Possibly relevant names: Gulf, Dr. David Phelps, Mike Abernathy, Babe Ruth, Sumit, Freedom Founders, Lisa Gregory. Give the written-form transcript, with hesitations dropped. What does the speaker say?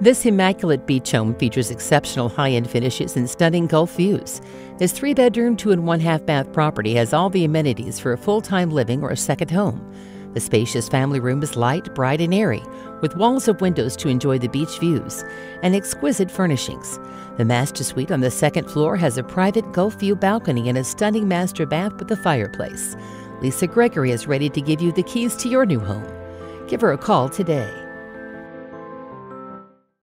This immaculate beach home features exceptional high-end finishes and stunning Gulf views. This 3-bedroom, 2 and 1/2 bath property has all the amenities for a full-time living or a second home. The spacious family room is light, bright, and airy, with walls of windows to enjoy the beach views and exquisite furnishings. The master suite on the second floor has a private Gulf view balcony and a stunning master bath with a fireplace. Lisa Gregory is ready to give you the keys to your new home. Give her a call today.